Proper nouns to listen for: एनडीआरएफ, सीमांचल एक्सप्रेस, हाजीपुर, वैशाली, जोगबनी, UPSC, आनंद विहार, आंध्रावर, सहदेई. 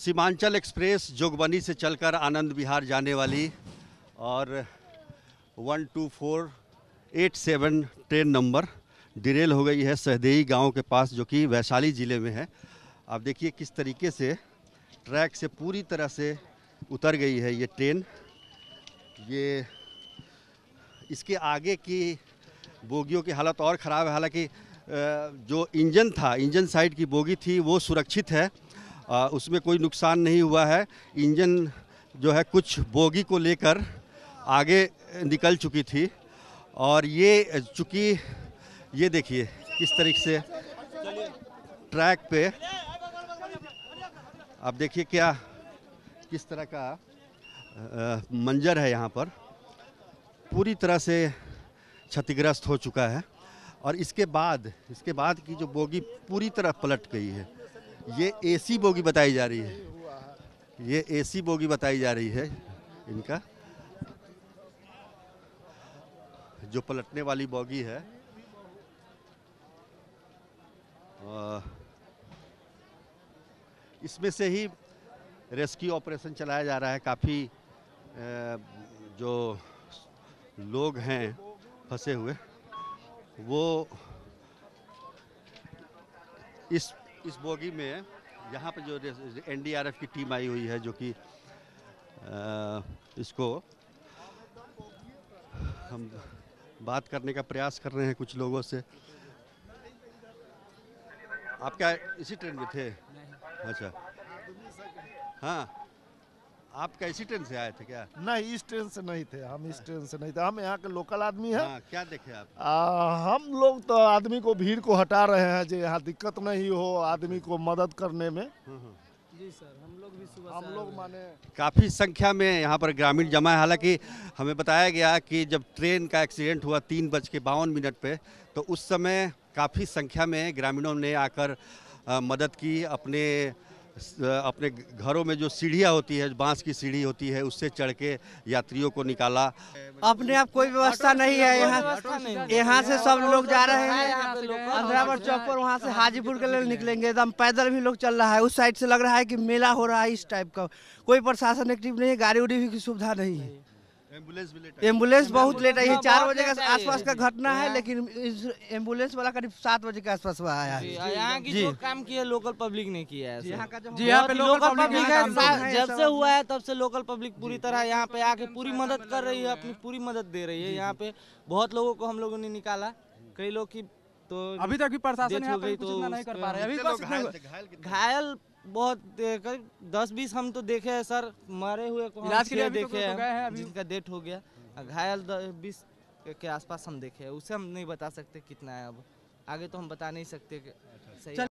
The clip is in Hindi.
सीमांचल एक्सप्रेस जोगबनी से चलकर आनंद विहार जाने वाली और 12487 ट्रेन नंबर डिरेल हो गई है सहदेई गांव के पास, जो कि वैशाली ज़िले में है। आप देखिए किस तरीके से ट्रैक से पूरी तरह से उतर गई है ये ट्रेन। ये इसके आगे की बोगियों की हालत और ख़राब है। हालांकि जो इंजन था, इंजन साइड की बोगी थी, वो सुरक्षित है, उसमें कोई नुकसान नहीं हुआ है। इंजन जो है कुछ बोगी को लेकर आगे निकल चुकी थी और ये चूँकि ये देखिए किस तरीके से ट्रैक पे आप देखिए क्या किस तरह का मंजर है। यहाँ पर पूरी तरह से क्षतिग्रस्त हो चुका है और इसके बाद की जो बोगी पूरी तरह पलट गई है। ये एसी बोगी बताई जा रही है, ये एसी बोगी बताई जा रही है इनका। जो पलटने वाली बोगी है इसमें से ही रेस्क्यू ऑपरेशन चलाया जा रहा है। काफ़ी जो लोग हैं फंसे हुए, वो इस बोगी में, यहाँ पे जो एनडीआरएफ की टीम आई हुई है जो कि इसको हम बात करने का प्रयास कर रहे हैं कुछ लोगों से। आप क्या इसी ट्रेन में थे? अच्छा, हाँ, आप क्या इसी ट्रेन से आए थे क्या? नहीं, इस ट्रेन से नहीं थे हम, इस ट्रेन से नहीं थे हम, यहाँ के लोकल आदमी हैं। हाँ, क्या देखे आप? हम लोग तो आदमी को, भीड़ को हटा रहे हैं जो यहाँ दिक्कत नहीं हो आदमी को मदद करने में। जी सर, हम लोग माने काफ़ी संख्या में यहाँ पर ग्रामीण जमा है। हालांकि हमें बताया गया कि जब ट्रेन का एक्सीडेंट हुआ 3:52 पे, तो उस समय काफ़ी संख्या में ग्रामीणों ने आकर मदद की। अपने घरों में जो सीढ़ियाँ होती है, बांस की सीढ़ी होती है, उससे चढ़ के यात्रियों को निकाला। अपने आप कोई व्यवस्था नहीं है यहाँ। यहाँ से सब लोग जा रहे हैं आंध्रावर चौक पर, वहाँ से हाजीपुर के लिए निकलेंगे एकदम पैदल भी लोग चल रहा है। उस साइड से लग रहा है कि मेला हो रहा है इस टाइप का। कोई प्रशासन एक्टिव नहीं है, गाड़ी उड़ी की सुविधा नहीं है। एम्बुलेंस बहुत लेट आई है, 4 बजे के आसपास का घटना है, लेकिन एम्बुलेंस वाला करीब 7 बजे के आसपास आया है। यहाँ की जो काम किया लोकल पब्लिक ने किया है। जी, यहाँ पे लोकल पब्लिक है, जब से हुआ है तब से लोकल पब्लिक पूरी तरह यहाँ पे आके पूरी मदद कर रही है, अपनी पूरी मदद दे रही है। यहाँ पे बहुत लोगों को हम लोगों ने निकाला, कई लोग की तो अभी तक भी प्रशासन यहाँ पे कुछ नहीं कर पा रहा है। घायल बहुत करीब 10-20 हम तो देखे हैं सर, मरे हुए को इलाज के लिए देखे हैं, जिनका डेथ हो गया। घायल 20 के आसपास हम देखे हैं, उसे हम नहीं बता सकते कितना है। अब आगे तो हम बता नहीं सकते।